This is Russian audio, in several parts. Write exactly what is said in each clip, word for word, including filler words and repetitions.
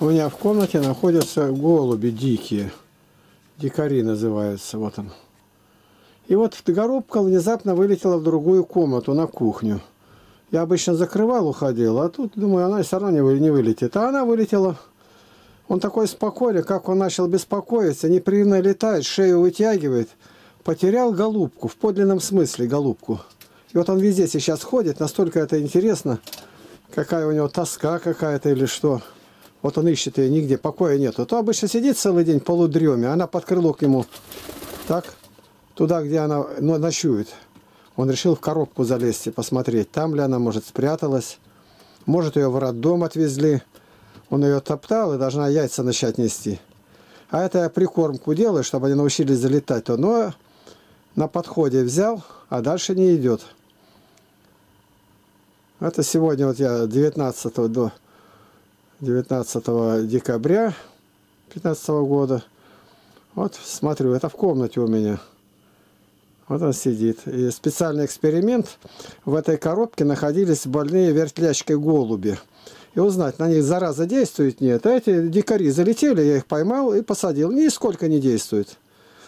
У меня в комнате находятся голуби дикие. Дикари называются. Вот он. И вот горобка внезапно вылетела в другую комнату, на кухню. Я обычно закрывал, уходил, а тут, думаю, она все равно не вылетит. А она вылетела. Он такой спокойный, как он начал беспокоиться, непрерывно летает, шею вытягивает. Потерял голубку, в подлинном смысле голубку. И вот он везде сейчас ходит, настолько это интересно. Какая у него тоска какая-то или что. Вот он ищет ее, нигде покоя нету. То обычно сидит целый день в полудреме, она под крыло к нему, так, туда, где она ну, ночует. Он решил в коробку залезть и посмотреть, там ли она, может, спряталась. Может, ее в роддом отвезли. Он ее топтал и должна яйца начать нести. А это я прикормку делаю, чтобы они научились залетать. То, но на подходе взял, а дальше не идет. Это сегодня вот я девятнадцатого до девятнадцатого декабря две тысячи пятнадцатого года. Вот смотрю, это в комнате у меня. Вот он сидит. И специальный эксперимент. В этой коробке находились больные вертлячкой голуби. И узнать, на них зараза действует, нет. А эти дикари залетели, я их поймал и посадил. Нисколько не действует.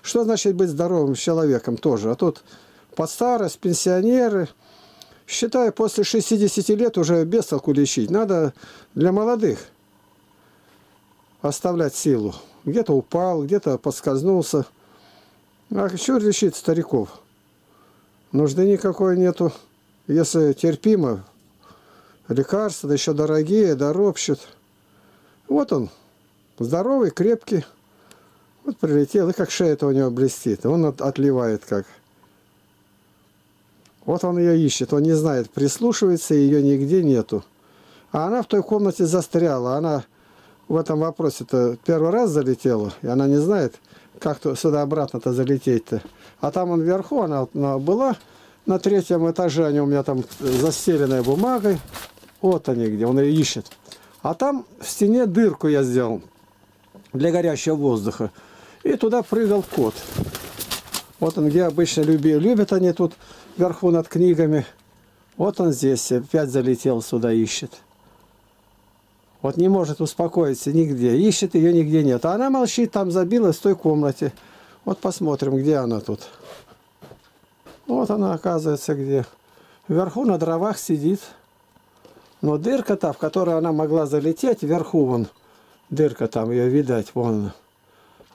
Что значит быть здоровым человеком тоже? А тут под старость, пенсионеры... Считаю, после шестидесяти лет уже без толку лечить. Надо для молодых оставлять силу. Где-то упал, где-то подскользнулся. А что лечить стариков? Нужды никакой нету. Если терпимо, лекарства, да еще дорогие, доропщут. Вот он, здоровый, крепкий. Вот прилетел, и как шея-то у него блестит. Он отливает как. Вот он ее ищет, он не знает, прислушивается, ее нигде нету. А она в той комнате застряла, она в этом вопросе-то первый раз залетела, и она не знает, как сюда обратно-то залететь-то. А там он вверху, она, она была на третьем этаже, они у меня там застеленная бумагой. Вот они где, он ее ищет. А там в стене дырку я сделал для горящего воздуха, и туда прыгал кот. Вот он, где обычно люби, любят они тут вверху над книгами. Вот он здесь, опять залетел сюда, ищет. Вот не может успокоиться нигде, ищет, ее нигде нет. А она молчит, там забилась в той комнате. Вот посмотрим, где она тут. Вот она, оказывается, где. Вверху на дровах сидит. Но дырка та, в которую она могла залететь, вверху вон, дырка там, ее видать, вон.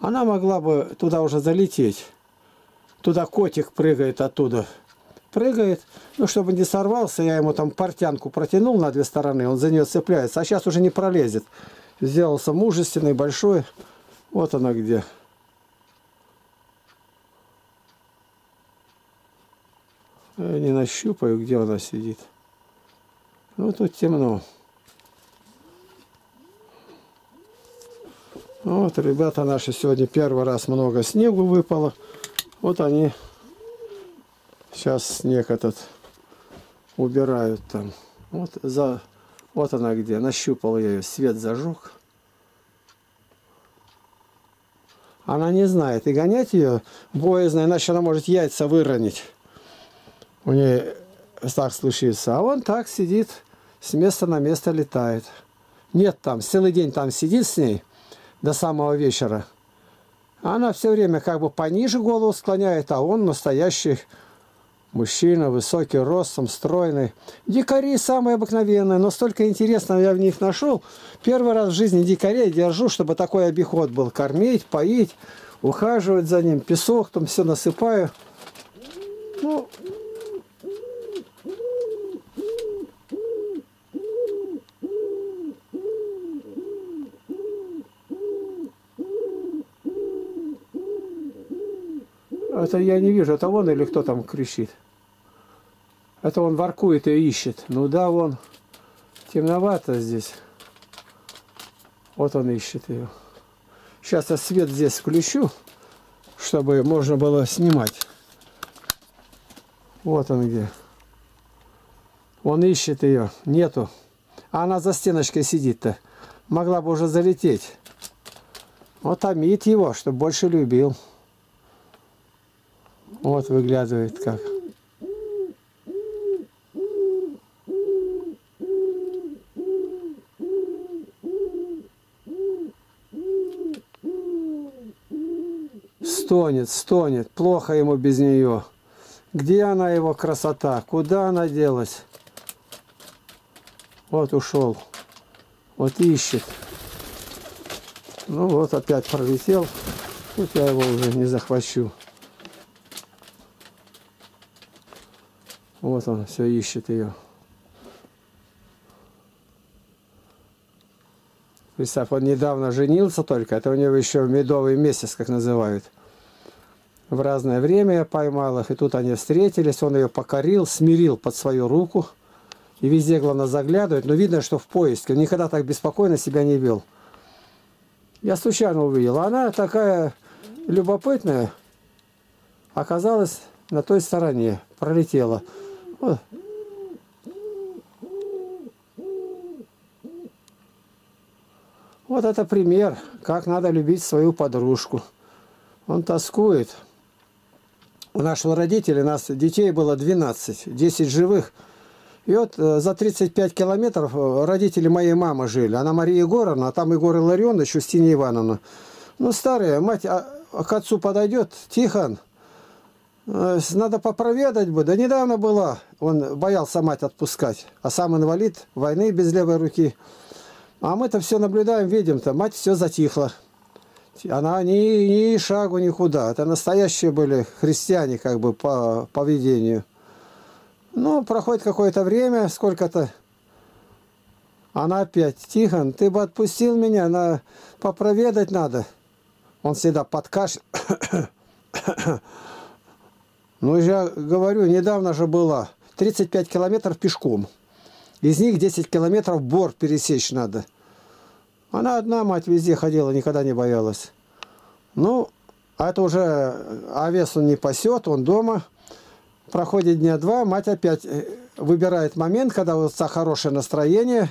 Она могла бы туда уже залететь. Туда котик прыгает оттуда. Прыгает. Ну, чтобы не сорвался, я ему там портянку протянул на две стороны. Он за нее цепляется. А сейчас уже не пролезет. Сделался мужественный, большой. Вот она где. Я не нащупаю, где она сидит. Ну, тут темно. Вот, ребята наши, сегодня первый раз много снегу выпало. Вот они сейчас снег этот убирают там. Вот, за... вот она где. Нащупал я ее, свет зажег. Она не знает. И гонять ее боязно, иначе она может яйца выронить. У нее так случится. А он так сидит, с места на место летает. Нет там, целый день там сидит с ней до самого вечера. Она все время как бы пониже голову склоняет, а он настоящий мужчина, высокий ростом, стройный. Дикари самые обыкновенные, но столько интересного я в них нашел. Первый раз в жизни дикарей держу, чтобы такой обиход был. Кормить, поить, ухаживать за ним, песок там все насыпаю. Ну, это я не вижу, это он или кто там кричит. Это он воркует и ищет. Ну да, вон темновато здесь. Вот он ищет ее. Сейчас я свет здесь включу, чтобы можно было снимать. Вот он где. Он ищет ее. Нету. А она за стеночкой сидит-то. Могла бы уже залететь. Вот томит его, чтобы больше любил. Вот выглядывает как. Стонет, стонет, плохо ему без нее. Где она, его красота? Куда она делась? Вот ушел. Вот ищет. Ну вот опять пролетел. Тут я его уже не захвачу. Вот он все ищет ее. Представь, он недавно женился только. Это у него еще медовый месяц, как называют. В разное время я поймал их. И тут они встретились. Он ее покорил, смирил под свою руку. И везде, главное, заглядывает. Но видно, что в поиске. Он никогда так беспокойно себя не вел. Я случайно увидел. Она такая любопытная. Оказалась на той стороне. Пролетела. Вот. Вот это пример, как надо любить свою подружку. Он тоскует. У нашего родителя, у нас детей было двенадцать, десять живых. И вот за тридцать пять километров родители моей мамы жили. Она Мария Егоровна, а там Егор Илларионович, Устинья Ивановна. Ну, старая, мать а, к отцу подойдет, Тихон, надо попроведать бы. Да недавно была, он боялся мать отпускать, а сам инвалид войны без левой руки. А мы-то все наблюдаем, видим-то, мать все затихла. Она ни, ни шагу никуда. Это настоящие были христиане, как бы, по поведению. Ну, проходит какое-то время, сколько-то. Она опять: Тихон, ты бы отпустил меня, на... попроведать надо. Он всегда подкаш... Ну, я говорю, недавно же была. тридцать пять километров пешком. Из них десять километров бор пересечь надо. Она одна, мать, везде ходила, никогда не боялась. Ну, а это уже овес он не пасет, он дома. Проходит дня два, мать опять выбирает момент, когда у отца хорошее настроение.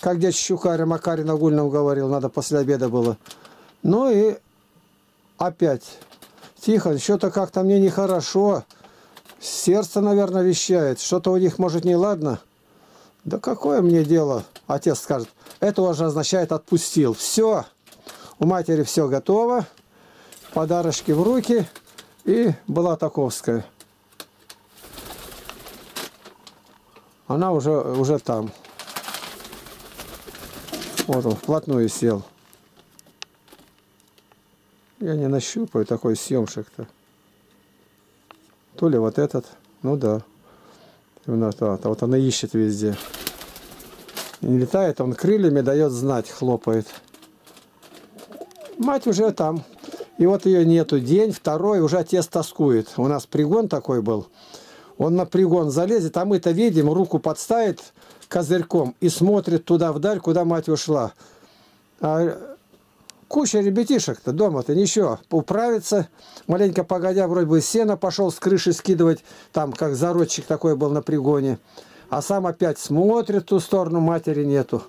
Как дядя Щукарь, Макарий Нагульнов говорил, надо после обеда было. Ну и опять: Тихон, что-то как-то мне нехорошо. Сердце, наверное, вещает. Что-то у них, может, неладно. Да какое мне дело, отец скажет. Это уже означает отпустил. Все, у матери все готово. Подарочки в руки. И была таковская. Она уже, уже там. Вот он вплотную сел. Я не нащупаю такой съемшек-то. То ли вот этот, ну да. Вот она ищет везде. Не летает, он крыльями дает знать, хлопает. Мать уже там. И вот ее нету день, второй, уже отец тоскует. У нас пригон такой был. Он на пригон залезет, а мы-то видим, руку подставит козырьком и смотрит туда вдаль, куда мать ушла. А куча ребятишек-то дома-то ничего, управится. Маленько погодя, вроде бы сено пошел с крыши скидывать, там как зародчик такой был на пригоне. А сам опять смотрит в ту сторону, матери нету.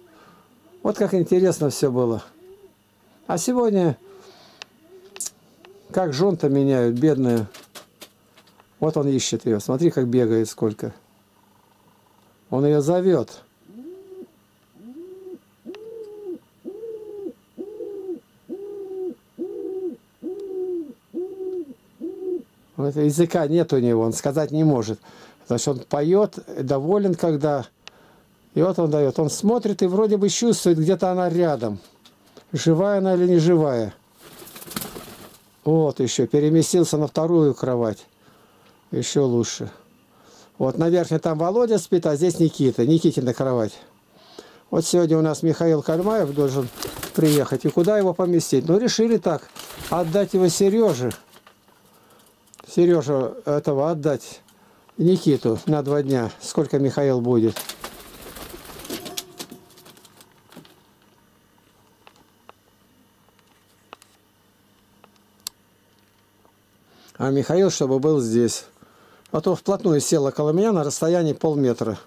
Вот как интересно все было. А сегодня, как жен-то меняют, бедные. Вот он ищет ее. Смотри, как бегает сколько. Он ее зовет. Вот языка нет у него, он сказать не может. Значит, он поет, доволен, когда... И вот он дает. Он смотрит и вроде бы чувствует, где-то она рядом. Живая она или не живая. Вот еще. Переместился на вторую кровать. Еще лучше. Вот на верхней там Володя спит, а здесь Никита. Никитина кровать. Вот сегодня у нас Михаил Кальмаев должен приехать. И куда его поместить? Ну, решили так. Отдать его Сереже. Сережа этого отдать. Никиту на два дня. Сколько Михаил будет. А Михаил, чтобы был здесь. А то вплотную сел около меня на расстоянии полметра.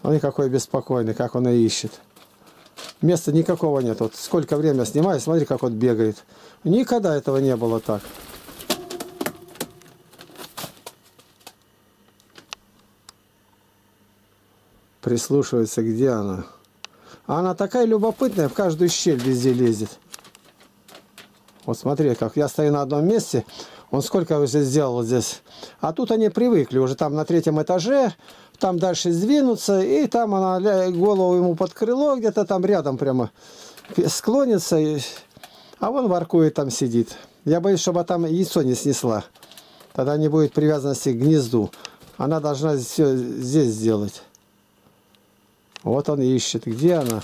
Смотри, какой беспокойный, как он и ищет. Места никакого нет. Вот сколько времени снимаю, смотри, как он бегает. Никогда этого не было так. Прислушивается, где она. Она такая любопытная, в каждую щель везде лезет. Вот смотри, как я стою на одном месте, он сколько уже сделал здесь. А тут они привыкли, уже там на третьем этаже, там дальше сдвинуться, и там она голову ему под крыло, где-то там рядом прямо склонится, и... а вон воркует, там сидит. Я боюсь, чтобы там яйцо не снесла, тогда не будет привязанности к гнезду. Она должна все здесь сделать. Вот он ищет. Где она?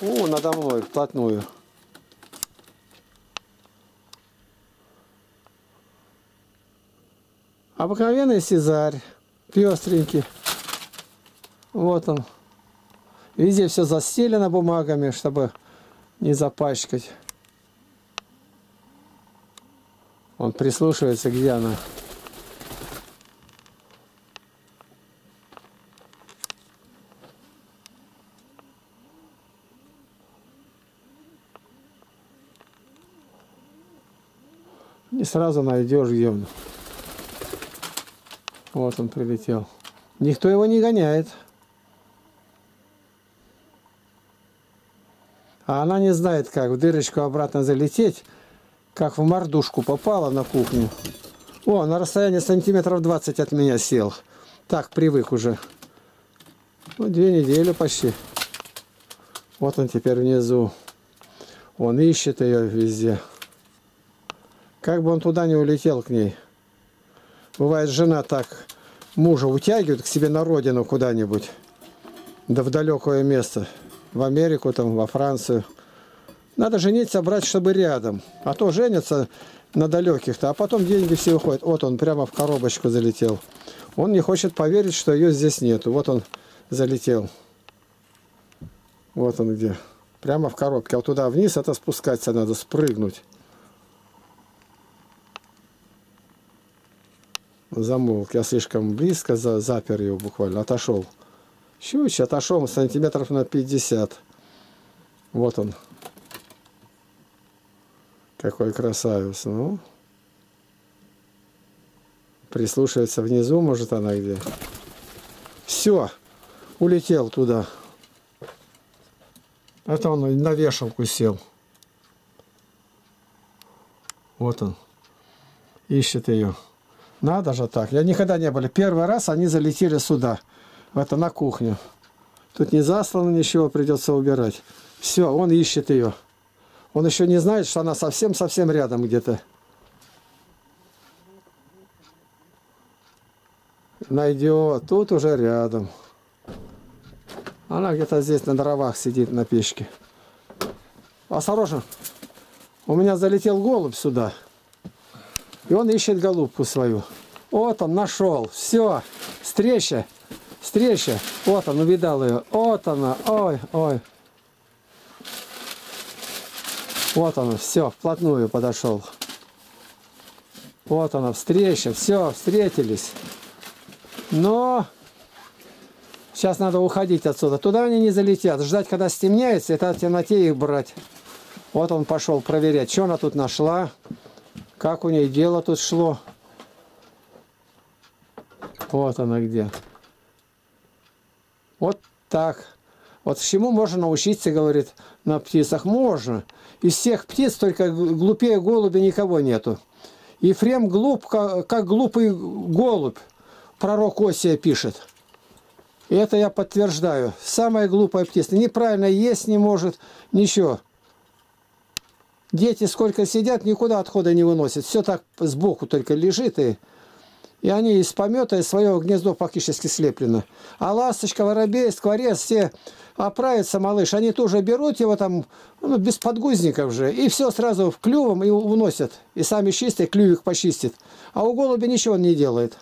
О, надо мной, вплотную. Обыкновенный сизарь, пестренький. Вот он. Везде все застелено бумагами, чтобы не запачкать. Он прислушивается, где она. Не сразу найдешь, где он. Вот он прилетел. Никто его не гоняет. А она не знает, как в дырочку обратно залететь, как в мордушку попала на кухню. О, на расстоянии сантиметров двадцать от меня сел. Так, привык уже. Ну, две недели почти. Вот он теперь внизу. Он ищет ее везде. Как бы он туда не улетел к ней. Бывает, жена так мужа утягивает к себе на родину куда-нибудь, да в далекое место, в Америку, там, во Францию. Надо жениться, брать, чтобы рядом. А то женятся на далеких-то, а потом деньги все уходят. Вот он прямо в коробочку залетел. Он не хочет поверить, что ее здесь нету. Вот он залетел. Вот он где. Прямо в коробке. А вот туда вниз это спускаться надо, спрыгнуть. Замолк. Я слишком близко за, запер его буквально. Отошел. Чуть отошел сантиметров на пятьдесят. Вот он. Какой красавец. Ну. Прислушивается внизу, может, она где. Все. Улетел туда. Это он на вешалку сел. Вот он. Ищет ее. Надо же так. Я никогда не были. Первый раз они залетели сюда. Это на кухню. Тут не заслано ничего, придется убирать. Все, он ищет ее. Он еще не знает, что она совсем-совсем рядом где-то. Найдет. Тут уже рядом. Она где-то здесь на дровах сидит, на печке. Осторожно. У меня залетел голубь сюда. И он ищет голубку свою. Вот он, нашел. Все. Встреча. Встреча. Вот он, увидал ее. Вот она. Ой, ой. Вот она. Все, вплотную подошел. Вот она, встреча. Все, встретились. Но сейчас надо уходить отсюда. Туда они не залетят. Ждать, когда стемняется, это в темноте их брать. Вот он пошел проверять, что она тут нашла. Как у нее дело тут шло. Вот она где. Вот так. Вот чему можно научиться, говорит, на птицах. Можно. Из всех птиц только глупее голуби никого нету. Ефрем глуп, как, как глупый голубь. Пророк Осия пишет. И это я подтверждаю. Самая глупая птица. Неправильно есть не может. Ничего. Дети сколько сидят, никуда отхода не выносят. Все так сбоку только лежит. И, и они из помета, из своего гнездо фактически слеплено. А ласточка, воробей, скворец, все оправятся, малыш. Они тоже берут его там, ну, без подгузников же. И все сразу в клювом и уносят. И сами чистые, клювик почистит. А у голубя ничего он не делает.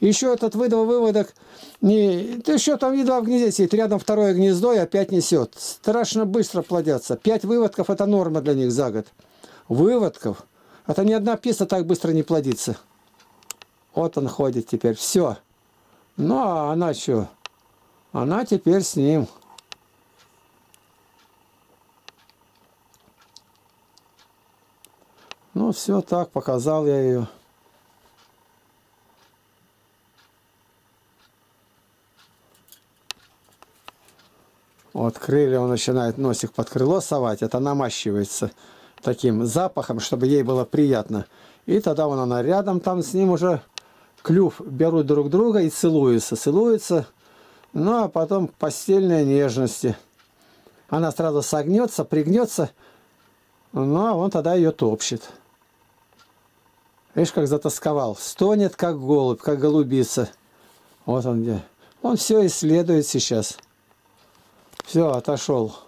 Еще этот выдал выводок. Не... Ты еще там едва в гнезде сидит. Рядом второе гнездо и опять несет. Страшно быстро плодятся. Пять выводков – это норма для них за год. Выводков. Это ни одна птица так быстро не плодится. Вот он ходит теперь. Все. Ну, а она что? Она теперь с ним. Ну, все так. Показал я ее. Вот крылья он начинает носик под крыло совать. Это намащивается таким запахом, чтобы ей было приятно. И тогда вон она рядом, там с ним уже клюв берут друг друга и целуются. Целуются. Ну а потом постельные нежности. Она сразу согнется, пригнется. Ну а он тогда ее топчет. Видишь, как затасковал. Стонет, как голубь, как голубица. Вот он где. Он все исследует сейчас. Все, отошел.